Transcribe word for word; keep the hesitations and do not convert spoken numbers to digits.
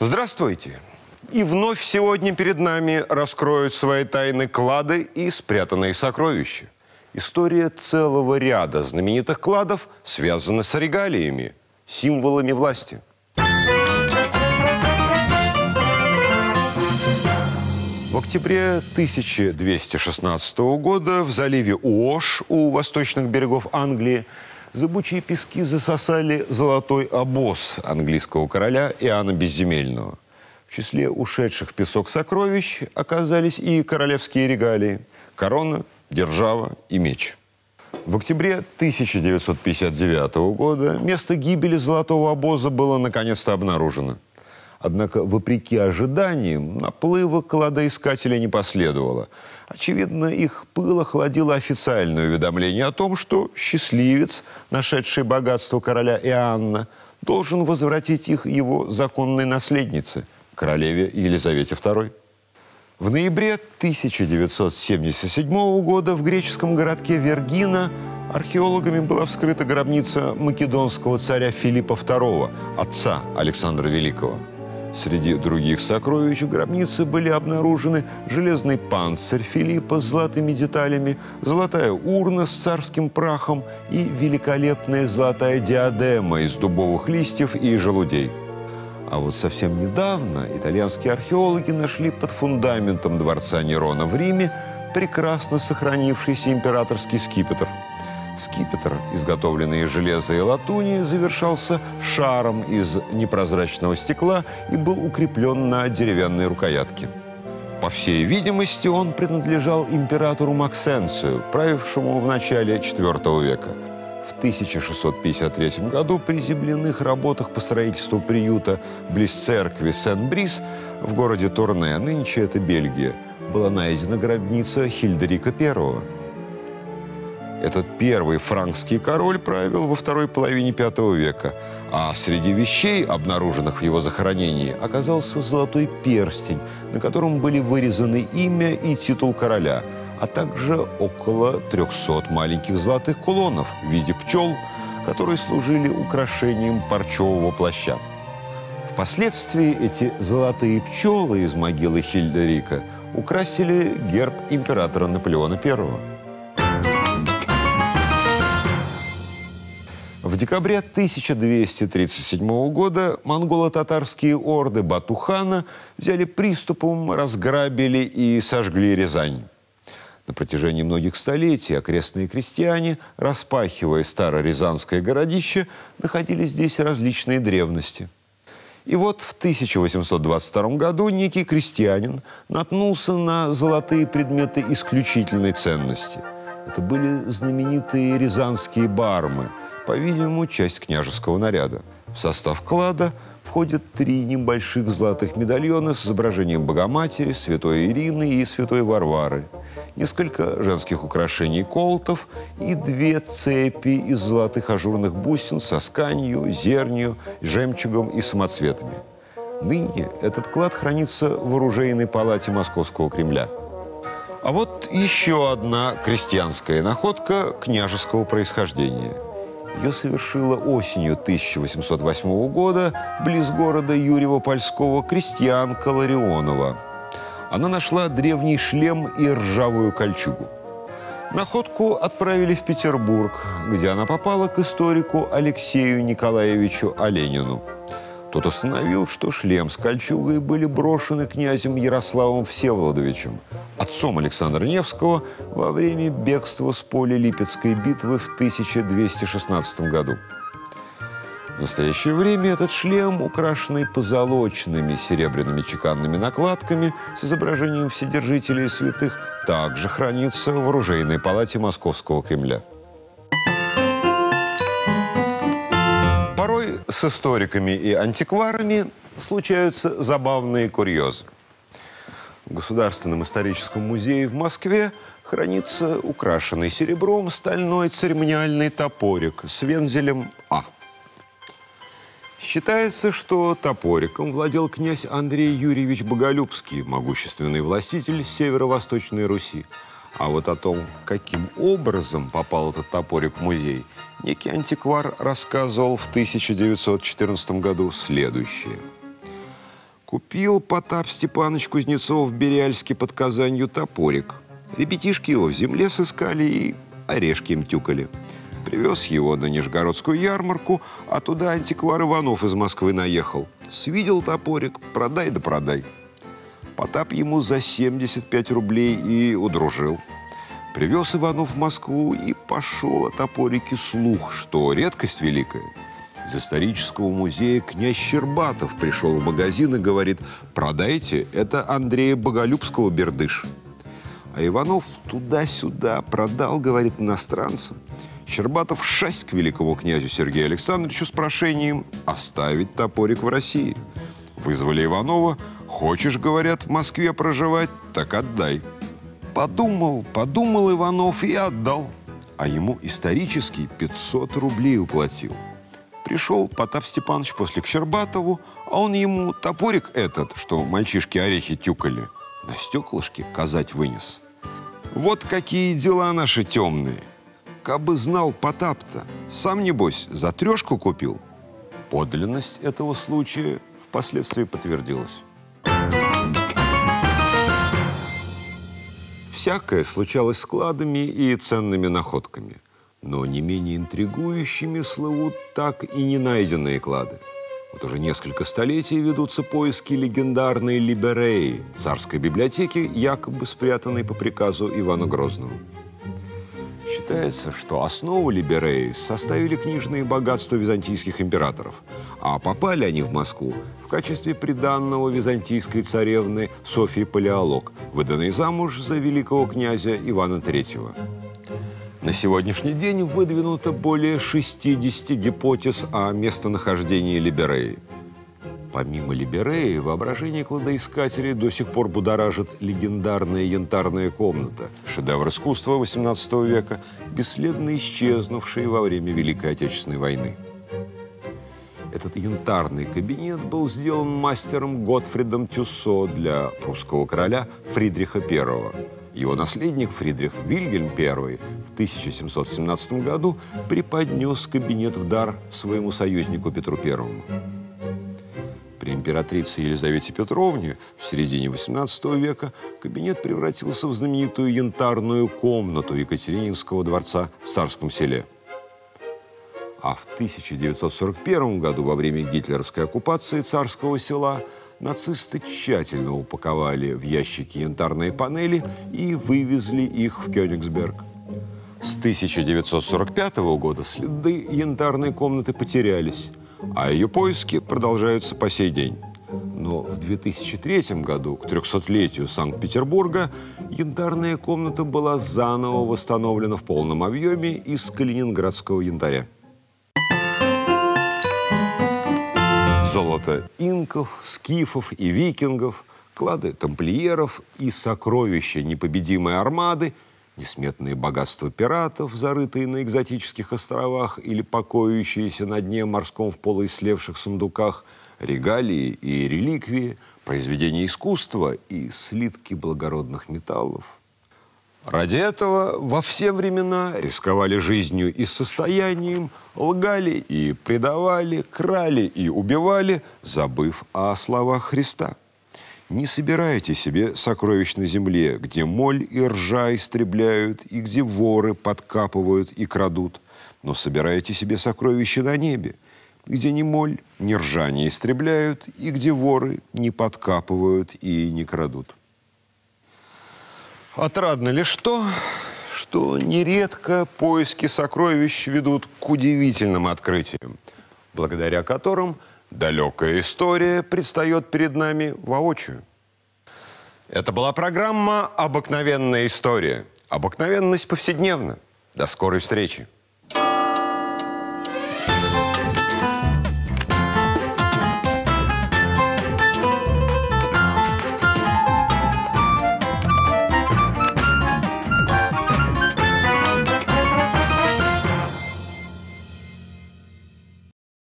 Здравствуйте! И вновь сегодня перед нами раскроют свои тайны клады и спрятанные сокровища. История целого ряда знаменитых кладов связана с регалиями, символами власти. В октябре тысяча двести шестнадцатого года в заливе Уош у восточных берегов Англии зыбучие пески засосали золотой обоз английского короля Иоанна Безземельного. В числе ушедших в песок сокровищ оказались и королевские регалии – корона, держава и меч. В октябре тысяча девятьсот пятьдесят девятого года место гибели золотого обоза было наконец-то обнаружено. Однако, вопреки ожиданиям, наплыва кладоискателей не последовало. Очевидно, их пыл охладило официальное уведомление о том, что счастливец, нашедший богатство короля Иоанна, должен возвратить их его законной наследнице, королеве Елизавете второй. В ноябре тысяча девятьсот семьдесят седьмого года в греческом городке Вергина археологами была вскрыта гробница македонского царя Филиппа второго, отца Александра Великого. Среди других сокровищ в гробнице были обнаружены железный панцирь Филиппа с золотыми деталями, золотая урна с царским прахом и великолепная золотая диадема из дубовых листьев и желудей. А вот совсем недавно итальянские археологи нашли под фундаментом дворца Нерона в Риме прекрасно сохранившийся императорский скипетр. Скипетр, изготовленный из железа и латуни, завершался шаром из непрозрачного стекла и был укреплен на деревянной рукоятке. По всей видимости, он принадлежал императору Максенцию, правившему в начале четвёртого века. В тысяча шестьсот пятьдесят третьем году при земляных работах по строительству приюта близ церкви Сен-Брис в городе Турне, нынче это Бельгия, была найдена гробница Хильдерика первого. Этот первый франкский король правил во второй половине пятого века, а среди вещей, обнаруженных в его захоронении, оказался золотой перстень, на котором были вырезаны имя и титул короля, а также около трёхсот маленьких золотых кулонов в виде пчел, которые служили украшением парчевого плаща. Впоследствии эти золотые пчелы из могилы Хильдерика украсили герб императора Наполеона первого. В декабре тысяча двести тридцать седьмого года монголо-татарские орды Батухана взяли приступом, разграбили и сожгли Рязань. На протяжении многих столетий окрестные крестьяне, распахивая старорязанское городище, находили здесь различные древности. И вот в тысяча восемьсот двадцать втором году некий крестьянин наткнулся на золотые предметы исключительной ценности. Это были знаменитые рязанские бармы, по-видимому, часть княжеского наряда. В состав клада входят три небольших золотых медальона с изображением Богоматери, Святой Ирины и Святой Варвары, несколько женских украшений колтов и две цепи из золотых ажурных бусин со сканью, зернью, жемчугом и самоцветами. Ныне этот клад хранится в оружейной палате Московского Кремля. А вот еще одна крестьянская находка княжеского происхождения. Ее совершила осенью тысяча восемьсот восьмого года близ города Юрьево-Польского крестьянка Ларионова. Она нашла древний шлем и ржавую кольчугу. Находку отправили в Петербург, где она попала к историку Алексею Николаевичу Оленину. Тот установил, что шлем с кольчугой были брошены князем Ярославом Всеволодовичем, отцом Александра Невского, во время бегства с поля Липецкой битвы в тысяча двести шестнадцатом году. В настоящее время этот шлем, украшенный позолоченными серебряными чеканными накладками с изображением вседержителей и святых, также хранится в оружейной палате Московского Кремля. Порой с историками и антикварами случаются забавные курьезы. В Государственном историческом музее в Москве хранится украшенный серебром стальной церемониальный топорик с вензелем А. Считается, что топориком владел князь Андрей Юрьевич Боголюбский, могущественный властитель Северо-Восточной Руси. А вот о том, каким образом попал этот топорик в музей, некий антиквар рассказывал в тысяча девятьсот четырнадцатом году следующее. Купил Потап Степанович Кузнецов в Беряльске под Казанью топорик. Ребятишки его в земле сыскали и орешки им тюкали. Привез его на Нижегородскую ярмарку, а туда антиквар Иванов из Москвы наехал. Свидел топорик, продай да продай. Потап ему за семьдесят пять рублей и удружил. Привез Иванов в Москву, и пошел о топорике слух, что редкость великая. Из исторического музея князь Щербатов пришел в магазин и говорит: продайте, это Андрея Боголюбского бердыш. А Иванов туда-сюда продал, говорит, иностранцам. Щербатов шасть к великому князю Сергею Александровичу с прошением оставить топорик в России. Вызвали Иванова. Хочешь, говорят, в Москве проживать, так отдай. Подумал, подумал Иванов и отдал. А ему исторически пятьсот рублей уплатил. Пришел Потап Степанович после к Щербатову, а он ему топорик этот, что мальчишки орехи тюкали, на стеклышке казать вынес. Вот какие дела наши темные. Кабы знал Потап-то, сам, небось, за трешку купил. Подлинность этого случая впоследствии подтвердилась. Всякое случалось с кладами и ценными находками, но не менее интригующими слывут так и не найденные клады. Вот уже несколько столетий ведутся поиски легендарной либереи, царской библиотеки, якобы спрятанной по приказу Ивана Грозного. Считается, что основу либереи составили книжные богатства византийских императоров, а попали они в Москву в качестве приданного византийской царевны Софии Палеолог, выданной замуж за великого князя Ивана Третьего. На сегодняшний день выдвинуто более шестидесяти гипотез о местонахождении либереи. Помимо либереи, воображение кладоискателей до сих пор будоражит легендарная янтарная комната, шедевр искусства восемнадцатого века, бесследно исчезнувший во время Великой Отечественной войны. Этот янтарный кабинет был сделан мастером Готфридом Тюсо для прусского короля Фридриха Первого. Его наследник Фридрих Вильгельм Первый в тысяча семьсот семнадцатом году преподнес кабинет в дар своему союзнику Петру Первому. При императрице Елизавете Петровне в середине восемнадцатого века кабинет превратился в знаменитую янтарную комнату Екатерининского дворца в Царском Селе. А в тысяча девятьсот сорок первом году, во время гитлеровской оккупации Царского Села, нацисты тщательно упаковали в ящики янтарные панели и вывезли их в Кёнигсберг. С тысяча девятьсот сорок пятого года следы янтарной комнаты потерялись, а ее поиски продолжаются по сей день. Но в две тысячи третьем году, к трехсотлетию Санкт-Петербурга, янтарная комната была заново восстановлена в полном объеме из калининградского янтаря. Золото инков, скифов и викингов, клады тамплиеров и сокровища непобедимой армады, несметные богатства пиратов, зарытые на экзотических островах или покоящиеся на дне морском в полуислевших сундуках, регалии и реликвии, произведения искусства и слитки благородных металлов. Ради этого во все времена рисковали жизнью и состоянием, лгали и предавали, крали и убивали, забыв о словах Христа. Не собирайте себе сокровищ на земле, где моль и ржа истребляют, и где воры подкапывают и крадут. Но собирайте себе сокровища на небе, где ни моль, ни ржа не истребляют, и где воры не подкапывают и не крадут. Отрадно лишь то, что нередко поиски сокровищ ведут к удивительным открытиям, благодаря которым далекая история предстает перед нами воочию. Это была программа «Обыкновенная история». Обыкновенность повседневна. До скорой встречи.